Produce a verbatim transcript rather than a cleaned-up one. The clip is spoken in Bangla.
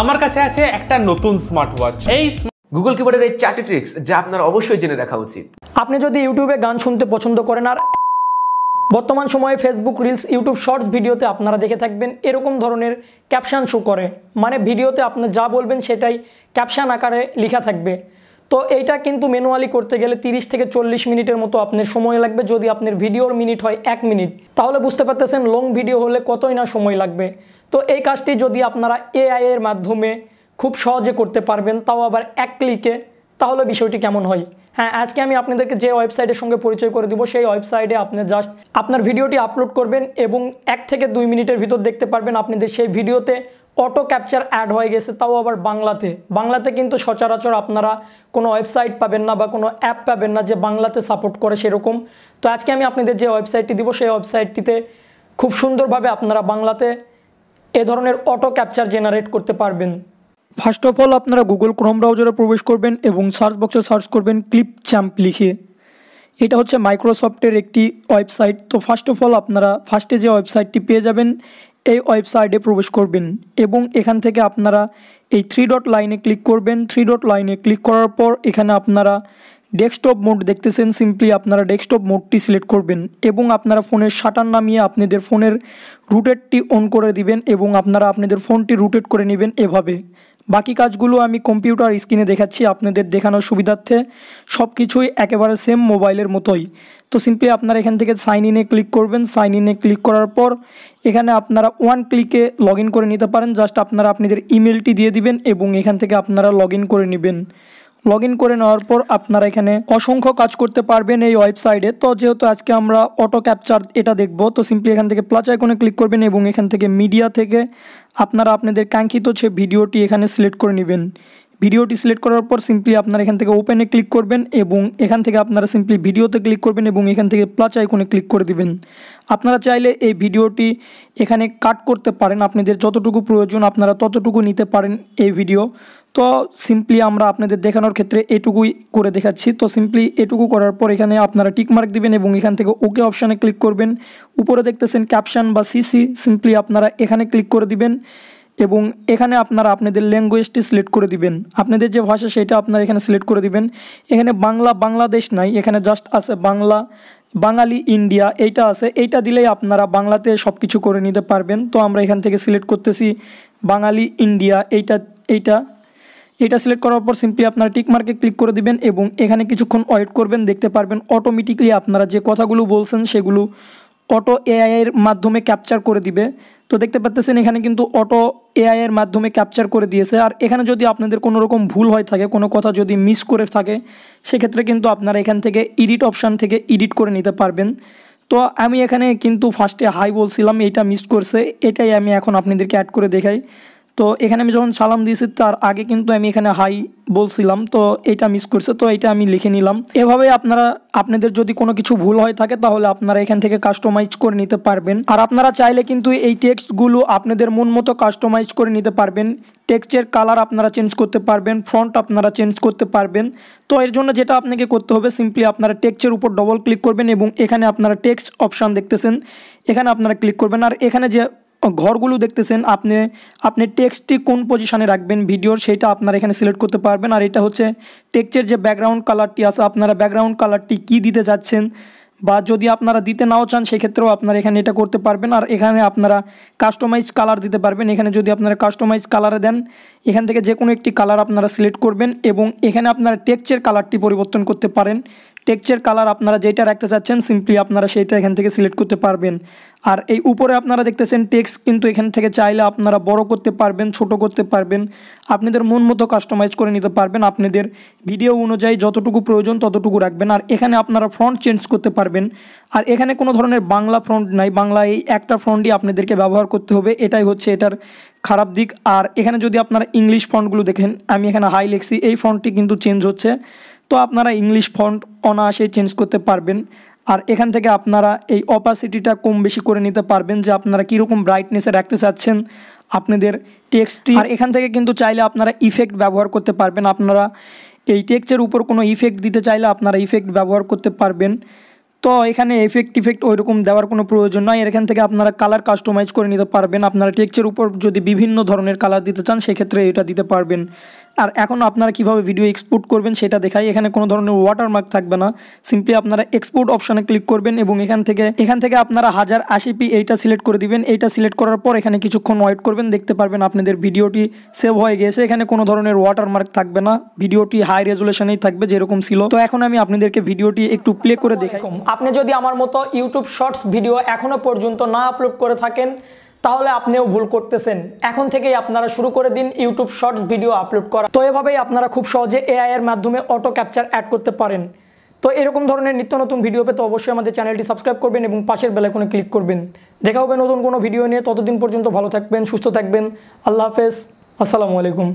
আমার কাছে আছে একটা নতুন স্মার্ট ওয়াচ। এই গুগল কিবোর্ডের এই চারটি ট্রিক্স যা আপনার অবশ্যই জেনে রাখা উচিত। আপনি যদি ইউটিউবে গান শুনতে পছন্দ করেন আর বর্তমান সময়ে ফেসবুক রিলস, ইউটিউব শর্টস ভিডিওতে আপনারা দেখে থাকবেন এরকম ধরনের ক্যাপশন শো করে, মানে ভিডিওতে আপনি যা বলবেন সেটাই ক্যাপশন আকারে লেখা থাকবে। তো এইটা কিন্তু ম্যানুয়ালি করতে গেলে তিরিশ থেকে চল্লিশ মিনিটের মতো আপনার সময় লাগবে। যদি আপনার ভিডিওর মিনিট হয় এক মিনিট, তাহলে বুঝতে পারতেছেন লং ভিডিও হলে কতই না সময় লাগবে। তো এই কাজটি যদি আপনারা এআই এর মাধ্যমে খুব সহজে করতে পারবেন, তাও আবার এক ক্লিকে, তাহলে বিষয়টি কেমন হয়। হ্যাঁ, আজকে আমি আপনাদেরকে যে ওয়েবসাইটের সঙ্গে পরিচয় করে দিব, সেই ওয়েবসাইটে আপনি জাস্ট আপনার ভিডিওটি আপলোড করবেন এবং এক থেকে দুই মিনিটের ভিতর দেখতে পারবেন আপনাদের সেই ভিডিওতে অটো ক্যাপচার অ্যাড হয়ে গেছে, তাও আবার বাংলাতে। বাংলাতে কিন্তু সচরাচর আপনারা কোনো ওয়েবসাইট পাবেন না বা কোনো অ্যাপ পাবেন না যে বাংলাতে সাপোর্ট করে সেরকম। তো আজকে আমি আপনাদের যে ওয়েবসাইটটি দিব, সেই ওয়েবসাইটটিতে খুব সুন্দরভাবে আপনারা বাংলাতে এ ধরনের অটো ক্যাপচার জেনারেট করতে পারবেন। ফার্স্ট অফ অল আপনারা গুগল ক্রোম ব্রাউজারে প্রবেশ করবেন এবং সার্চ বক্সে সার্চ করবেন ক্লিপ চ্যাম্প লিখে। এটা হচ্ছে মাইক্রোসফটের একটি ওয়েবসাইট। তো ফার্স্ট অফ অল আপনারা ফার্স্টে যে ওয়েবসাইটটি পেয়ে যাবেন, এই ওয়েবসাইটে প্রবেশ করবেন এবং এখান থেকে আপনারা এই থ্রি ডট লাইনে ক্লিক করবেন। থ্রি ডট লাইনে ক্লিক করার পর এখানে আপনারা ডেস্কটপ মোড দেখতেছেন, সিম্পলি আপনারা ডেস্কটপ মোডটি সিলেক্ট করবেন এবং আপনারা ফোনের শাটার নামিয়ে আপনাদের ফোনের রুটেটটি অন করে দিবেন এবং আপনারা আপনাদের ফোনটি রুটেট করে নেবেন এভাবে। বাকি কাজগুলো আমি কম্পিউটার স্ক্রিনে দেখাচ্ছি আপনাদের দেখানোর সুবিধার্থে, সব কিছুই একেবারে সেম মোবাইলের মতোই। তো সিম্পলি আপনারা এখান থেকে সাইন ইনে ক্লিক করবেন। সাইন ইনে ক্লিক করার পর এখানে আপনারা ওয়ান ক্লিকে লগ ইন করে নিতে পারেন। জাস্ট আপনারা আপনাদের ইমেলটি দিয়ে দিবেন এবং এখান থেকে আপনারা লগ ইন করে নেবেন। লগ ইন করে নেওয়ার পর আপনারা এখানে অসংখ্য কাজ করতে পারবেন এই ওয়েবসাইটে। তো যেহেতু আজকে আমরা অটো ক্যাপচার এটা দেখব, তো সিম্পলি এখান থেকে প্লাস আইকনে ক্লিক করবেন এবং এখান থেকে মিডিয়া থেকে আপনারা আপনাদের কাঙ্ক্ষিত সে ভিডিওটি এখানে সিলেক্ট করে নেবেন। ভিডিওটি সিলেক্ট করার পর সিম্পলি আপনারা এখান থেকে ওপেনে ক্লিক করবেন এবং এখান থেকে আপনারা সিম্পলি ভিডিওতে ক্লিক করবেন এবং এখান থেকে প্লাস আইকনে ক্লিক করে দিবেন। আপনারা চাইলে এই ভিডিওটি এখানে কাট করতে পারেন, আপনাদের যতটুকু প্রয়োজন আপনারা ততটুকু নিতে পারেন এই ভিডিও। তো সিম্পলি আমরা আপনাদের দেখানোর ক্ষেত্রে এটুকুই করে দেখাচ্ছি। তো সিম্পলি এটুকু করার পর এখানে আপনারা টিকমার্ক দিবেন এবং এখান থেকে ওকে অপশানে ক্লিক করবেন। উপরে দেখতেছেন ক্যাপশন বা সিসি, সিম্পলি আপনারা এখানে ক্লিক করে দিবেন এবং এখানে আপনারা আপনাদের ল্যাঙ্গুয়েজটি সিলেক্ট করে দিবেন, আপনাদের যে ভাষা সেটা আপনারা এখানে সিলেক্ট করে দিবেন। এখানে বাংলা, বাংলাদেশ নাই, এখানে জাস্ট আছে বাংলা, বাঙালি, ইন্ডিয়া এইটা আছে। এইটা দিলেই আপনারা বাংলাতে সব কিছু করে নিতে পারবেন। তো আমরা এখান থেকে সিলেক্ট করতেছি বাঙালি, ইন্ডিয়া এইটা এইটা এটা সিলেক্ট করার পর সিম্পলি আপনারা টিক মার্কে ক্লিক করে দিবেন এবং এখানে কিছুক্ষণ ওয়েট করবেন। দেখতে পারবেন অটোমেটিকলি আপনারা যে কথাগুলো বলছেন সেগুলো অটো এআই এর মাধ্যমে ক্যাপচার করে দিবে। তো দেখতে পাচ্ছেন এখানে কিন্তু অটো এআই এর মাধ্যমে ক্যাপচার করে দিয়েছে। আর এখানে যদি আপনাদের কোনো রকম ভুল হয় থাকে, কোনো কথা যদি মিস করে থাকে, সেক্ষেত্রে কিন্তু আপনারা এখান থেকে এডিট অপশান থেকে এডিট করে নিতে পারবেন। তো আমি এখানে কিন্তু ফার্স্টে হাই বলছিলাম, এটা মিস করছে, এটাই আমি এখন আপনাদেরকে অ্যাড করে দেখাই। তো এখানে আমি যখন সালাম দিয়েছি তার আগে কিন্তু আমি এখানে হাই বলছিলাম, তো এটা মিস করছে, তো এটা আমি লিখে নিলাম। এভাবে আপনারা আপনাদের যদি কোনো কিছু ভুল হয় থাকে তাহলে আপনারা এখান থেকে কাস্টমাইজ করে নিতে পারবেন। আর আপনারা চাইলে কিন্তু এই টেক্সটগুলো আপনাদের মন মতো কাস্টমাইজ করে নিতে পারবেন। টেক্সটের কালার আপনারা চেঞ্জ করতে পারবেন, ফন্ট আপনারা চেঞ্জ করতে পারবেন। তো এর জন্য যেটা আপনাকে করতে হবে, সিম্পলি আপনারা টেক্সটের উপর ডবল ক্লিক করবেন এবং এখানে আপনারা টেক্সট অপশান দেখতেছেন, এখানে আপনারা ক্লিক করবেন। আর এখানে যে ঘরগুলো দেখতেছেন আপনি আপনি টেক্সটটি কোন পজিশানে রাখবেন ভিডিওর সেটা আপনারা এখানে সিলেক্ট করতে পারবেন। আর এটা হচ্ছে টেক্সটের যে ব্যাকগ্রাউন্ড কালারটি আছে, আপনারা ব্যাকগ্রাউন্ড কালারটি কি দিতে যাচ্ছেন বা যদি আপনারা দিতে নাও চান সেক্ষেত্রেও আপনারা এখানে এটা করতে পারবেন। আর এখানে আপনারা কাস্টমাইজ কালার দিতে পারবেন। এখানে যদি আপনারা কাস্টমাইজ কালারে দেন, এখান থেকে যে কোনো একটি কালার আপনারা সিলেক্ট করবেন এবং এখানে আপনারা টেক্সটের কালারটি পরিবর্তন করতে পারেন। টেক্সচার কালার আপনারা যেটা রাখতে চাচ্ছেন সিম্পলি আপনারা সেটা এখান থেকে সিলেক্ট করতে পারবেন। আর এই উপরে আপনারা দেখতেছেন টেক্সট, কিন্তু এখান থেকে চাইলে আপনারা বড় করতে পারবেন, ছোট করতে পারবেন, আপনাদের মন মতো কাস্টমাইজ করে নিতে পারবেন। আপনাদের ভিডিও অনুযায়ী যতটুকু প্রয়োজন ততটুকু রাখবেন। আর এখানে আপনারা ফন্ট চেঞ্জ করতে পারবেন। আর এখানে কোনো ধরনের বাংলা ফন্ট নাই, বাংলা এই একটা ফন্টই আপনাদেরকে ব্যবহার করতে হবে, এটাই হচ্ছে এটার খারাপ দিক। আর এখানে যদি আপনারা ইংলিশ ফন্টগুলো দেখেন, আমি এখানে হাই লিখছি, এই ফন্টটি কিন্তু চেঞ্জ হচ্ছে। তো আপনারা ইংলিশ ফন্ট অনায়াসে চেঞ্জ করতে পারবেন। আর এখান থেকে আপনারা এই অপাসিটিটা কম বেশি করে নিতে পারবেন যে আপনারা কীরকম ব্রাইটনেসে রাখতে চাচ্ছেন আপনাদের টেক্সটটি। আর এখান থেকে কিন্তু চাইলে আপনারা ইফেক্ট ব্যবহার করতে পারবেন। আপনারা এই টেক্সটের উপর কোনো ইফেক্ট দিতে চাইলে আপনারা ইফেক্ট ব্যবহার করতে পারবেন। तो এখানে এফেক্ট ইফেক্ট ওইরকম দেওয়ার কোনো প্রয়োজন নাই। এখান থেকে আপনারা কালার কাস্টমাইজ করে নিতে পারবেন। আপনারা টেক্সচার উপর যদি বিভিন্ন ধরনের কালার দিতে চান সেই ক্ষেত্রে এটা দিতে পারবেন। আর এখন আপনারা কিভাবে ভিডিও এক্সপোর্ট করবেন সেটা দেখাই। এখানে কোনো ধরনের ওয়াটারমার্ক থাকবে না, সিম্পলি আপনারা এক্সপোর্ট অপশানে ক্লিক করবেন এবং এখান থেকে এখান থেকে আপনারা হাজার আশি পি এইটা সিলেক্ট করে দিবেন। এইটা সিলেক্ট করার পর এখানে কিছুক্ষণ ওয়েট করবেন, দেখতে পারবেন আপনাদের ভিডিওটি সেভ হয়ে গেছে। এখানে কোনো ধরনের ওয়াটারমার্ক থাকবে না, ভিডিওটি হাই রেজুলেশনেই থাকবে যেরকম ছিল। তো এখন আমি আপনাদেরকে ভিডিওটি একটু প্লে করে দেখাই। আপনি যদি আমার মতো ইউটিউব শর্টস ভিডিও এখনও পর্যন্ত না আপলোড করে থাকেন তাহলে আপনিও ভুল করতেছেন। এখন থেকেই আপনারা শুরু করে দিন ইউটিউব শর্টস ভিডিও আপলোড করা। তো এভাবেই আপনারা খুব সহজে এআই এর মাধ্যমে অটো ক্যাপচার অ্যাড করতে পারেন। তো এরকম ধরনের নিত্য নতুন ভিডিও পেতে অবশ্যই আমাদের চ্যানেলটি সাবস্ক্রাইব করবেন এবং পাশের বেল আইকনে ক্লিক করবেন। দেখা হবে নতুন কোনো ভিডিও নিয়ে। ততদিন পর্যন্ত ভালো থাকবেন, সুস্থ থাকবেন। আল্লাহ হাফেজ, আসসালামু আলাইকুম।